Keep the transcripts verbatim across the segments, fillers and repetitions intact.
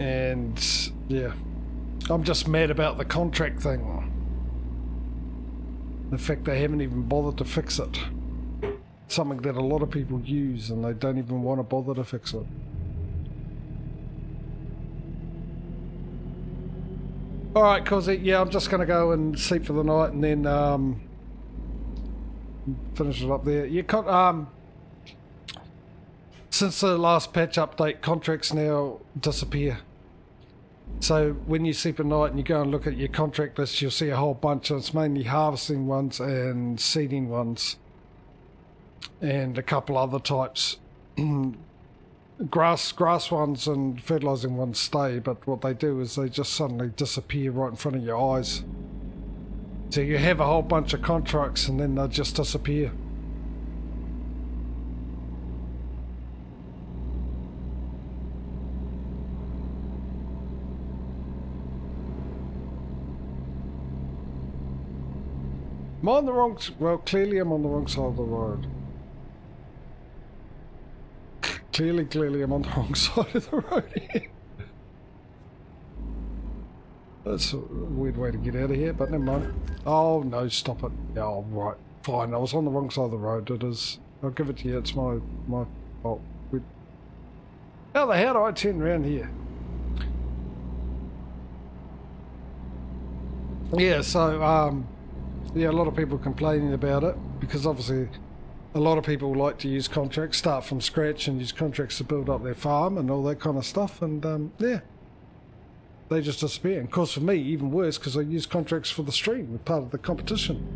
And yeah, I'm just mad about the contract thing. The fact they haven't even bothered to fix it. Something that a lot of people use and they don't even want to bother to fix it. Alright, Causey, yeah, I'm just going to go and sleep for the night and then um, finish it up there. You can't, um, since the last patch update, contracts now disappear. So when you sleep at night and you go and look at your contract list, you'll see a whole bunch, and it's mainly harvesting ones and seeding ones. And a couple other types. grass grass ones and fertilizing ones stay, but what they do is they just suddenly disappear right in front of your eyes. So you have a whole bunch of contracts and then they just disappear. Am I on the wrong... well, clearly I'm on the wrong side of the road. Clearly, clearly I'm on the wrong side of the road here. That's a weird way to get out of here, but never mind. Oh no, stop it. Oh right, fine, I was on the wrong side of the road, it is. I'll give it to you, it's my, my fault. We, how the hell do I turn around here? Yeah, so, um, yeah, a lot of people complaining about it, because obviously a lot of people like to use contracts, start from scratch and use contracts to build up their farm and all that kind of stuff, and um, yeah, they just disappear. And of course for me, even worse, because I use contracts for the stream, part of the competition.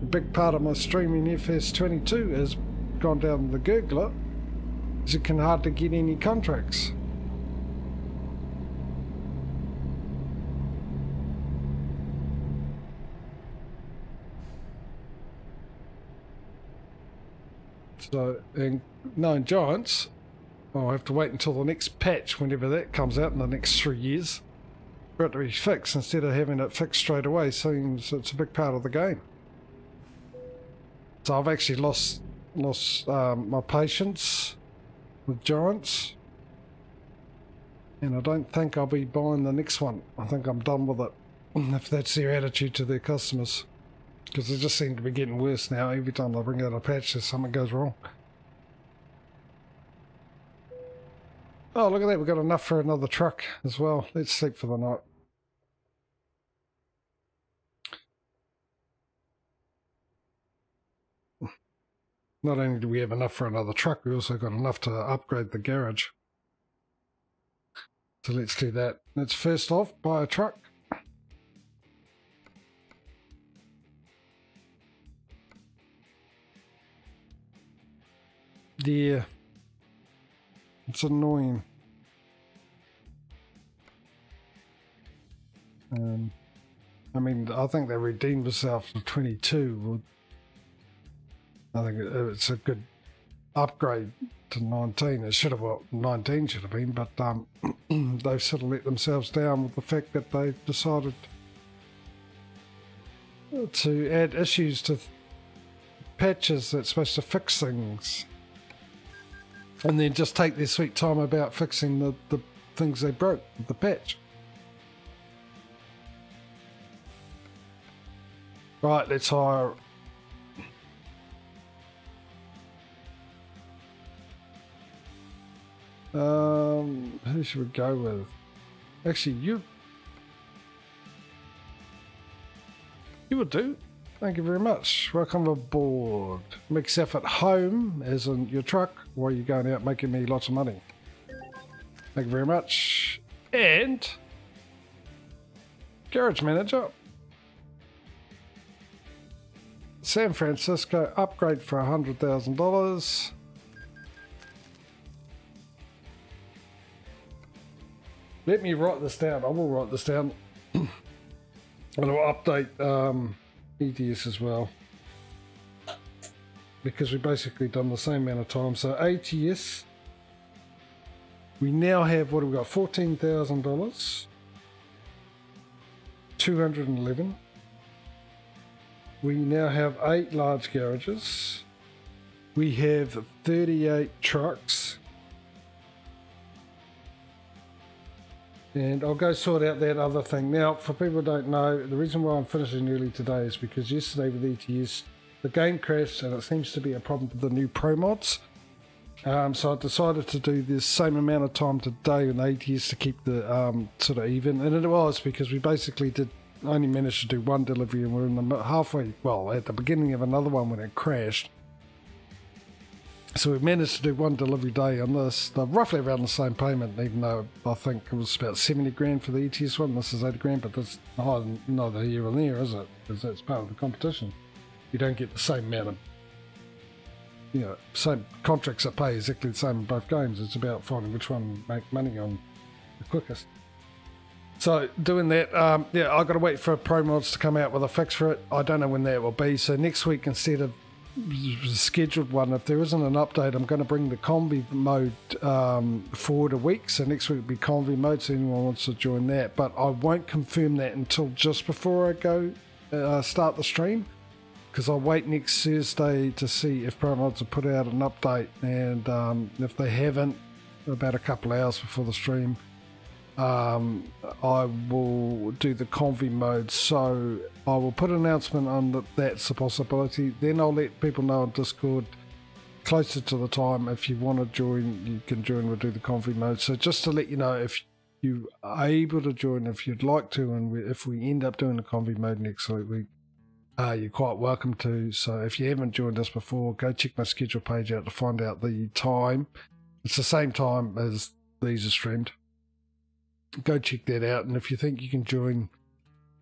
A big part of my streaming F S twenty-two has gone down the gurgler, because you can hardly get any contracts. So, and known giants, I'll have to wait until the next patch, whenever that comes out in the next three years, for it to be fixed instead of having it fixed straight away. Seems it's a big part of the game. So I've actually lost lost um, my patience with giants, and I don't think I'll be buying the next one. I think I'm done with it, if that's their attitude to their customers. Because they just seem to be getting worse now. Every time they bring out a patch, there's something goes wrong. Oh, look at that. We've got enough for another truck as well. Let's sleep for the night. Not only do we have enough for another truck, we also got enough to upgrade the garage. So let's do that. Let's first off buy a truck. Yeah, it's annoying. Um, I mean, I think they redeemed themselves for twenty-two. I think it's a good upgrade to nineteen. It should have, well, nineteen should have been, but um, they've sort of let themselves down with the fact that they decided to add issues to patches that's supposed to fix things. And then just take their sweet time about fixing the, the things they broke with the patch. Right, let's hire... Um, who should we go with? Actually, you... You would do. Thank you very much. Welcome aboard. Make stuff at home, as in your truck, while you're going out making me lots of money. Thank you very much. And... Garage Manager. San Francisco upgrade for one hundred thousand dollars. Let me write this down. I will write this down. And I'll update... Um, E T S as well, because we've basically done the same amount of time. So A T S, we now have, what have we got, fourteen thousand dollars, two hundred eleven. We now have eight large garages, we have thirty-eight trucks, And I'll go sort out that other thing. Now, for people who don't know, the reason why I'm finishing early today is because yesterday with E T S, the game crashed, and it seems to be a problem with the new ProMods. Um, so I decided to do the same amount of time today with A T S to keep the um, sort of even. And it was because we basically did only managed to do one delivery, and we're in the halfway, well, at the beginning of another one when it crashed. So we managed to do one delivery day on this. They're roughly around the same payment, even though I think it was about seventy grand for the E T S one. This is eighty grand, but that's neither here nor there, is it? Because that's part of the competition. You don't get the same amount of, you know, same contracts that pay exactly the same in both games. It's about finding which one you make money on the quickest. So doing that, um, yeah, I've got to wait for ProMods to come out with a fix for it. I don't know when that will be. So next week, instead of scheduled one, if there isn't an update, I'm going to bring the Convi mode um, forward a week, so next week will be Convi mode, so anyone wants to join that. But I won't confirm that until just before I go uh, start the stream, because I'll wait next Thursday to see if ProMods have put out an update, and um, if they haven't, about a couple of hours before the stream, um, I will do the Convi mode. So I will put an announcement on that that's a possibility. Then I'll let people know on Discord closer to the time. If you want to join, you can join. We'll do the Convi mode. So just to let you know, if you are able to join, if you'd like to, and we, if we end up doing the Convi mode next week, uh, you're quite welcome to. So if you haven't joined us before, go check my schedule page out to find out the time. It's the same time as these are streamed. Go check that out, and if you think you can join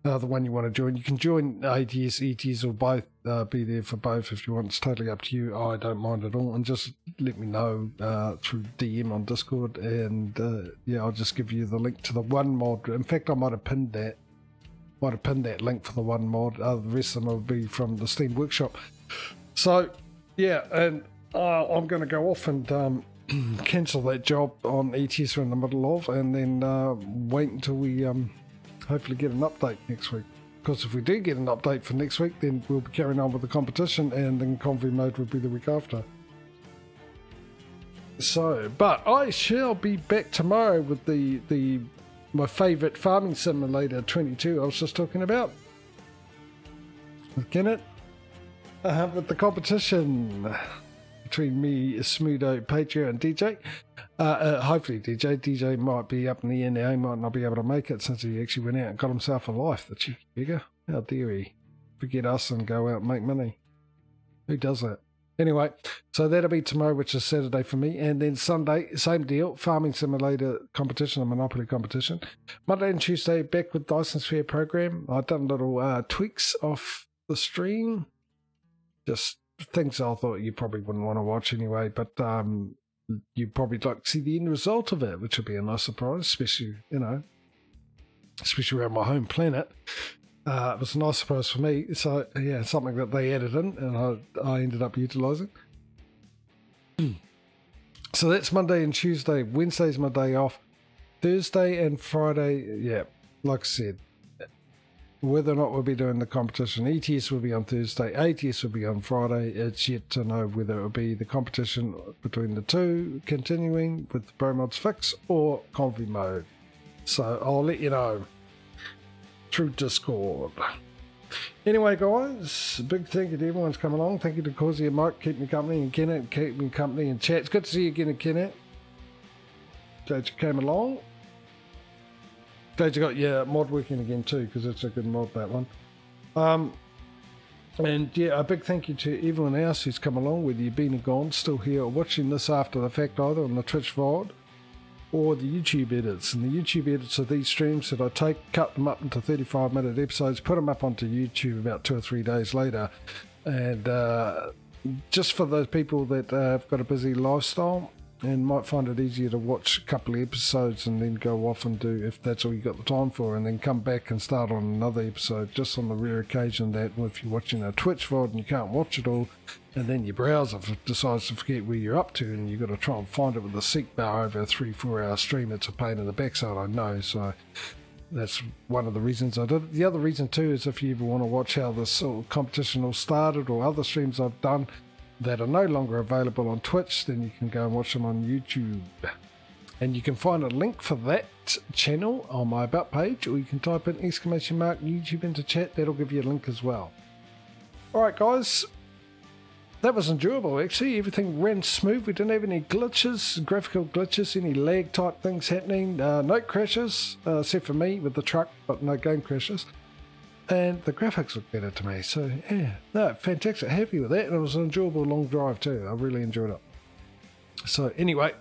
uh, the one you want to join, you can join A T S, E T S, or both. Uh, be there for both if you want. It's totally up to you. I don't mind at all, and just let me know uh, through D M on Discord, and uh, yeah, I'll just give you the link to the one mod. In fact, I might have pinned that. Might have pinned that link for the one mod. Uh, the rest of them will be from the Steam Workshop. So yeah, and uh, I'm going to go off and Um, cancel that job on E T S we're in the middle of, and then uh, wait until we um, hopefully get an update next week, because if we do get an update for next week, then we'll be carrying on with the competition, and then Convi mode will be the week after. So, but I shall be back tomorrow with the, the my favourite farming simulator twenty-two I was just talking about with Kenneth, uh, with the competition between me, Smudo, Patreon, and D J. Uh, uh, hopefully D J. D J might be up in the air now. He might not be able to make it since he actually went out and got himself a life. The cheeky figure. How dare he forget us and go out and make money? Who does that? Anyway, so that'll be tomorrow, which is Saturday for me. And then Sunday, same deal. Farming simulator competition, a Monopoly competition. Monday and Tuesday, back with Dyson Sphere Program. I've done little uh, tweaks off the stream. Just things I thought you probably wouldn't want to watch anyway, but um, you'd probably like to see the end result of it, which would be a nice surprise, especially, you know, especially around my home planet. Uh, it was a nice surprise for me. So, yeah, something that they added in, and I, I ended up utilising. So that's Monday and Tuesday. Wednesday's my day off. Thursday and Friday, yeah, like I said, whether or not we'll be doing the competition. E T S will be on Thursday, A T S will be on Friday. It's yet to know whether it will be the competition between the two continuing with the ProMods fix or Convi mode. So I'll let you know through Discord. Anyway, guys, big thank you to everyone's come along. Thank you to Causey and Mike, keep me company, and Kenneth, keep me company in chat. It's good to see you again, Kenneth. Glad you came along. Glad you got your mod working again too, because it's a good mod, that one. Um, and yeah, a big thank you to everyone else who's come along, whether you've been or gone, still here or watching this after the fact, either on the Twitch V O D or the YouTube edits. And the YouTube edits are these streams that I take, cut them up into thirty-five minute episodes, put them up onto YouTube about two or three days later. And uh, just for those people that uh, have got a busy lifestyle and might find it easier to watch a couple of episodes and then go off and do, if that's all you got the time for, and then come back and start on another episode, just on the rare occasion that if you're watching a Twitch V O D and you can't watch it all, and then your browser decides to forget where you're up to and you've got to try and find it with a seek bar over a three four hour stream, it's a pain in the backside, I know. So that's one of the reasons I did it. The other reason too is if you ever want to watch how this sort of competition all started, or other streams I've done that are no longer available on Twitch, then you can go and watch them on YouTube. And you can find a link for that channel on my About page, or you can type in exclamation mark YouTube into chat. That'll give you a link as well. Alright guys, that was enjoyable actually. Everything ran smooth. We didn't have any glitches, graphical glitches, any lag type things happening. Uh, no crashes, uh, except for me with the truck, but no game crashes. And the graphics look better to me. So yeah, no, fantastic. Happy with that. And it was an enjoyable long drive too. I really enjoyed it. So anyway,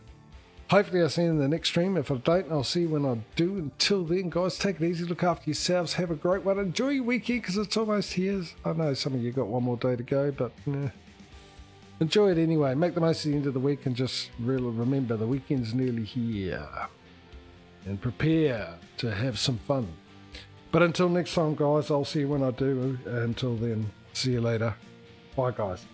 hopefully I'll see you in the next stream. If I don't, I'll see you when I do. Until then, guys, take it easy. Look after yourselves. Have a great one. Enjoy your weekend because it's almost here. I know some of you got one more day to go, but nah. Enjoy it anyway. Make the most of the end of the week and just really remember the weekend's nearly here. And prepare to have some fun. But until next time, guys, I'll see you when I do. Until then, see you later. Bye, guys.